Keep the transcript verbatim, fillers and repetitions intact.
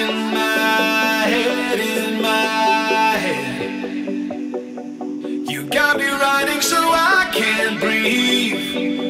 in my head, in my head. You got me running so I can't breathe.